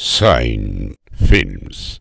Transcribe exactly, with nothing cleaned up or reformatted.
Zain Films.